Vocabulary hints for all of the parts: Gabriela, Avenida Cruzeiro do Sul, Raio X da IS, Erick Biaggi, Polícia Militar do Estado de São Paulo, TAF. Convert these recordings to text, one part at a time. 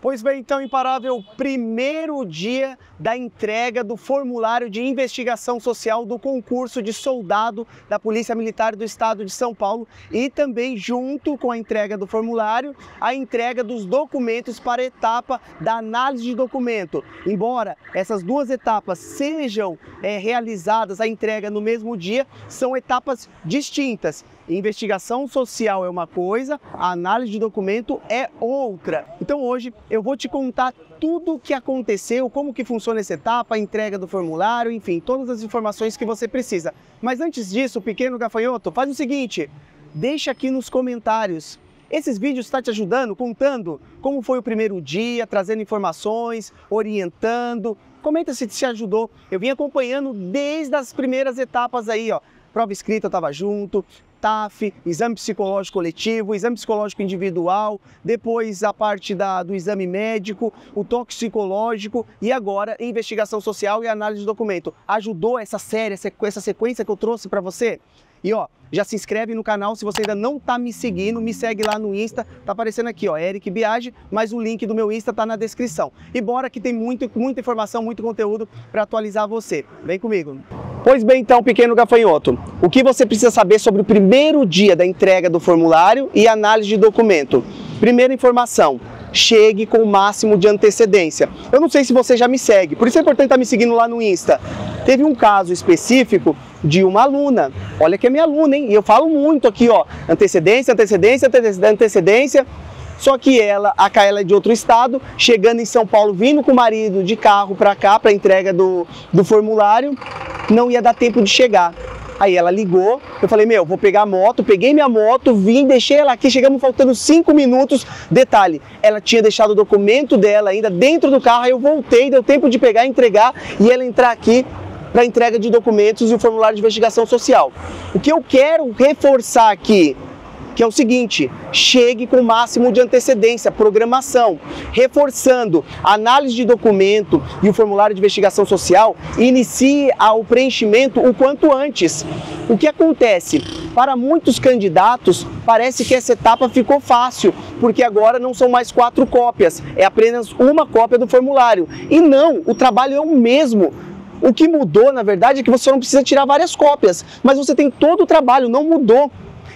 Pois bem, então, Imparável, primeiro dia da entrega do formulário de investigação social do concurso de soldado da Polícia Militar do Estado de São Paulo e também, junto com a entrega do formulário, a entrega dos documentos para a etapa da análise de documento. Embora essas duas etapas sejam realizadas a entrega no mesmo dia, são etapas distintas. Investigação social é uma coisa, a análise de documento é outra. Então hoje eu vou te contar tudo o que aconteceu, como que funciona essa etapa, a entrega do formulário, enfim, todas as informações que você precisa. Mas antes disso, pequeno gafanhoto, faz o seguinte, deixa aqui nos comentários. Esses vídeos estão te ajudando, contando como foi o primeiro dia, trazendo informações, orientando. Comenta se te ajudou. Eu vim acompanhando desde as primeiras etapas aí, ó. Prova escrita eu estava junto, TAF, exame psicológico coletivo, exame psicológico individual, depois a parte do exame médico, o toxicológico e agora investigação social e análise de documento. Ajudou essa série, essa sequência que eu trouxe para você? E ó, já se inscreve no canal, se você ainda não tá me seguindo, me segue lá no Insta, tá aparecendo aqui ó, Erick Biaggi, mas o link do meu Insta tá na descrição. E bora que tem muita informação, muito conteúdo para atualizar você. Vem comigo! Pois bem, então, pequeno gafanhoto, o que você precisa saber sobre o primeiro dia da entrega do formulário e análise de documento? Primeira informação, chegue com o máximo de antecedência. Eu não sei se você já me segue, por isso é importante estar me seguindo lá no Insta. Teve um caso específico de uma aluna, olha que é minha aluna, hein? E eu falo muito aqui, ó, antecedência, antecedência, antecedência. Só que a Kaela é de outro estado, chegando em São Paulo, vindo com o marido de carro para cá, para a entrega do formulário, não ia dar tempo de chegar. Aí ela ligou, eu falei, meu, vou pegar a moto, peguei minha moto, vim, deixei ela aqui, chegamos faltando 5 minutos. Detalhe, ela tinha deixado o documento dela ainda dentro do carro, aí eu voltei, deu tempo de pegar, entregar e ela entrar aqui para entrega de documentos e o formulário de investigação social. O que eu quero reforçar aqui, que é o seguinte, chegue com o máximo de antecedência, programação, reforçando a análise de documento e o formulário de investigação social, inicie o preenchimento o quanto antes. O que acontece? Para muitos candidatos, parece que essa etapa ficou fácil, porque agora não são mais 4 cópias, é apenas uma cópia do formulário. E não, o trabalho é o mesmo. O que mudou, na verdade, é que você não precisa tirar várias cópias, mas você tem todo o trabalho, não mudou.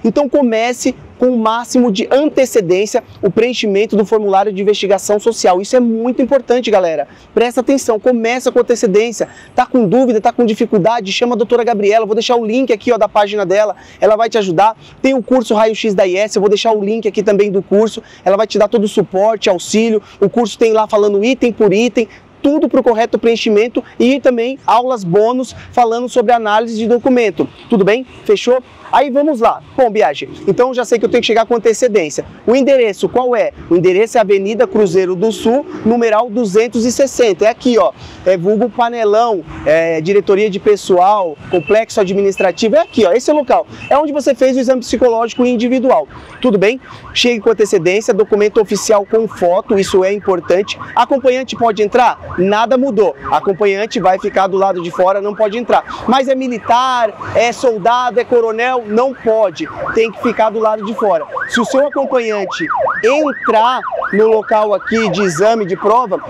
Então comece com o máximo de antecedência o preenchimento do formulário de investigação social. Isso é muito importante, galera. Presta atenção, começa com antecedência. Tá com dúvida, tá com dificuldade? Chama a doutora Gabriela, vou deixar o link aqui ó, da página dela, ela vai te ajudar. Tem o curso Raio X da IS, eu vou deixar o link aqui também do curso, ela vai te dar todo o suporte, auxílio. O curso tem lá falando item por item, tudo para o correto preenchimento e também aulas bônus falando sobre análise de documento. Tudo bem? Fechou? Aí vamos lá. Bom, Biaggi, então já sei que eu tenho que chegar com antecedência. O endereço qual é? O endereço é Avenida Cruzeiro do Sul, numeral 260. É aqui, ó. É vulgo Panelão, diretoria de pessoal, complexo administrativo. É aqui, ó. Esse é o local. É onde você fez o exame psicológico individual. Tudo bem? Chegue com antecedência, documento oficial com foto, isso é importante. Acompanhante pode entrar? Nada mudou. Acompanhante vai ficar do lado de fora, não pode entrar. Mas é militar, é soldado, é coronel, não pode, tem que ficar do lado de fora. Se o seu acompanhante entrar no local aqui de exame, de prova,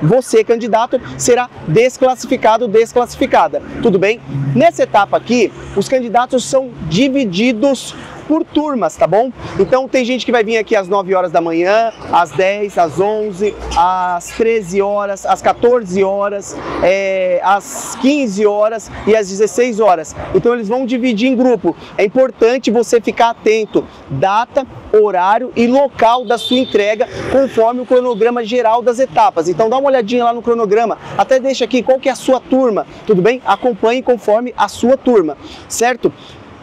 você candidato, será desclassificado, desclassificada. Tudo bem? Nessa etapa aqui, os candidatos são divididos por turmas, tá bom? Então tem gente que vai vir aqui às 9 horas da manhã, às 10, às 11, às 13 horas, às 14 horas, às 15 horas e às 16 horas. Então eles vão dividir em grupo. É importante você ficar atento. Data, horário e local da sua entrega conforme o cronograma geral das etapas. Então dá uma olhadinha lá no cronograma, até deixa aqui qual que é a sua turma, tudo bem? Acompanhe conforme a sua turma, certo?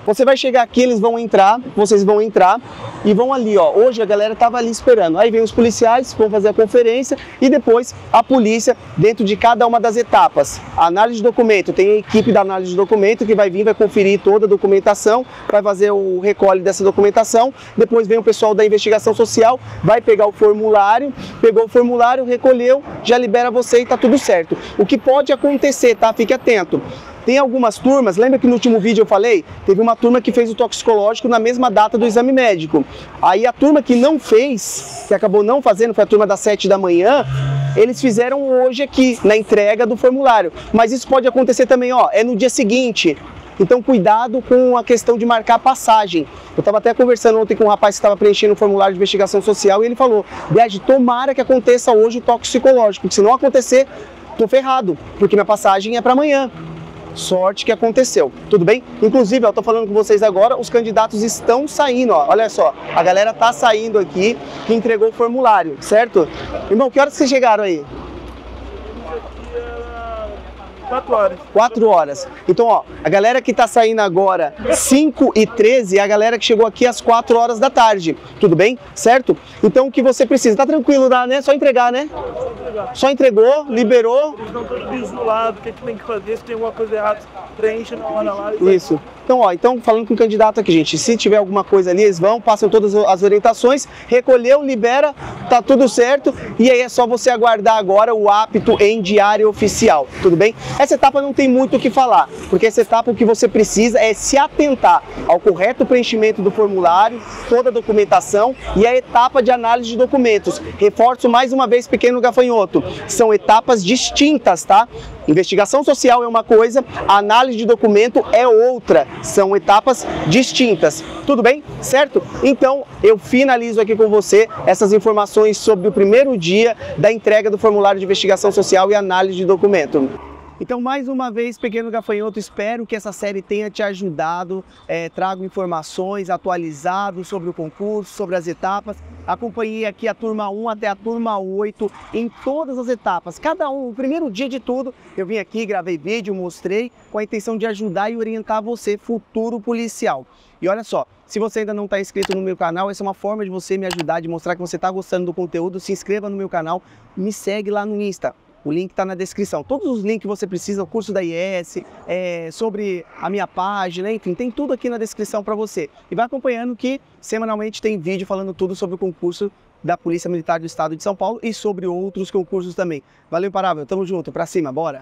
Você vai chegar aqui, eles vão entrar, vocês vão entrar e vão ali, ó. Hoje a galera tava ali esperando. Aí vem os policiais, vão fazer a conferência e depois a polícia dentro de cada uma das etapas. A análise de documento, tem a equipe da análise de documento que vai vir, vai conferir toda a documentação, vai fazer o recolhe dessa documentação. Depois vem o pessoal da investigação social, vai pegar o formulário, pegou o formulário, recolheu, já libera você e tá tudo certo. O que pode acontecer, tá? Fique atento. Tem algumas turmas, lembra que no último vídeo eu falei? Teve uma turma que fez o toxicológico na mesma data do exame médico. Aí a turma que não fez, que acabou não fazendo, foi a turma das 7 da manhã, eles fizeram hoje aqui, na entrega do formulário. Mas isso pode acontecer também, ó, é no dia seguinte. Então cuidado com a questão de marcar passagem. Eu estava até conversando ontem com um rapaz que estava preenchendo um formulário de investigação social e ele falou: Biaggi, tomara que aconteça hoje o toxicológico, porque se não acontecer, tô ferrado, porque minha passagem é para amanhã. Sorte que aconteceu, tudo bem? Inclusive, eu tô falando com vocês agora, os candidatos estão saindo, ó. Olha só, a galera tá saindo aqui, que entregou o formulário, certo? Irmão, que horas que vocês chegaram aí? 4 horas. 4 horas. Então, ó, a galera que tá saindo agora 5h13 é a galera que chegou aqui às 4 horas da tarde. Tudo bem? Certo? Então, o que você precisa? Tá tranquilo, né? Só entregar, né? Só entregou, liberou. Eles dão todo bisulado, o que tem que fazer, se tem alguma coisa errada, preenche na hora lá. Isso. Então, ó, falando com o candidato aqui, gente, se tiver alguma coisa ali, eles vão, passam todas as orientações, recolheu, libera, tá tudo certo, e aí é só você aguardar agora o apto em diário oficial, tudo bem? Essa etapa não tem muito o que falar, porque essa etapa o que você precisa é se atentar ao correto preenchimento do formulário, toda a documentação e a etapa de análise de documentos. Reforço mais uma vez, pequeno gafanhoto, são etapas distintas, tá? Investigação social é uma coisa, análise de documento é outra, são etapas distintas, tudo bem? Certo? Então, eu finalizo aqui com você essas informações sobre o primeiro dia da entrega do formulário de investigação social e análise de documento. Então, mais uma vez, pequeno gafanhoto, espero que essa série tenha te ajudado. Trago informações atualizadas sobre o concurso, sobre as etapas. Acompanhei aqui a turma 1 até a turma 8 em todas as etapas. Cada um, o primeiro dia de tudo, eu vim aqui, gravei vídeo, mostrei, com a intenção de ajudar e orientar você, futuro policial. E olha só, se você ainda não está inscrito no meu canal, essa é uma forma de você me ajudar, de mostrar que você está gostando do conteúdo. Se inscreva no meu canal, me segue lá no Insta. O link está na descrição. Todos os links que você precisa, o curso da IS, sobre a minha página, enfim, tem tudo aqui na descrição para você. E vai acompanhando que semanalmente tem vídeo falando tudo sobre o concurso da Polícia Militar do Estado de São Paulo e sobre outros concursos também. Valeu, Parável, tamo junto, pra cima, bora!